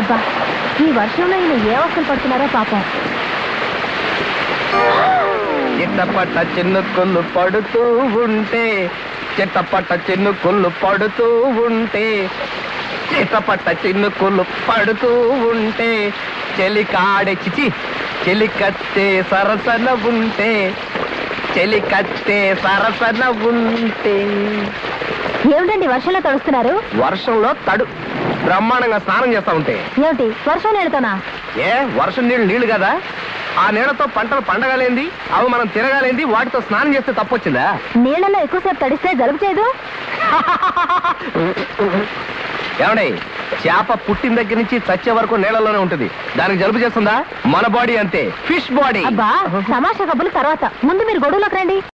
అబ్బా ఈ వర్షంలో ఇన్ని ఏవసలు పడుతున్నారో పాపం చిట్టపట్ట చిన్నుకుళ్ళు పడుతూ ఉంటే చిట్టపట్ట చిన్నుకుళ్ళు పడుతూ ఉంటే చిట్టపట్ట చిన్నుకుళ్ళు పడుతూ ఉంటే చెలికాడే చిచి చెలికత్తే సరసన ఉంటే చెలికత్తే సరసన ఉంటే ఏమండి వర్షంలో తడుస్తున్నారు వర్షంలో తడు బ్రహ్మాండంగా స్నానం చేస్తా ఉంటే ఏంటి వర్షం నీళ్ళతోనా ఏ వర్షం నీళ్ళు నీళ్ళు కదా ఆ నీళ్ళతో పంటలు పండగాలేంది అవి మనం తిరగాలేంది వాటితో స్నానం చేస్తే తప్పొచ్చిందా నీళ్ళలో ఎక్కువసేపు తడిస్తే జలుబు చేయదు ఏమండి చేప పుట్టిన దగ్గర నుంచి చచ్చే వరకు నీళ్ళలోనే ఉంటుంది దానికి జలుబు చేస్తుందా మన బాడీ అంతే ఫిష్ బాడీ అబ్బా సమాష కబులు తర్వాత ముందు మీరు గొడవలోకి రండి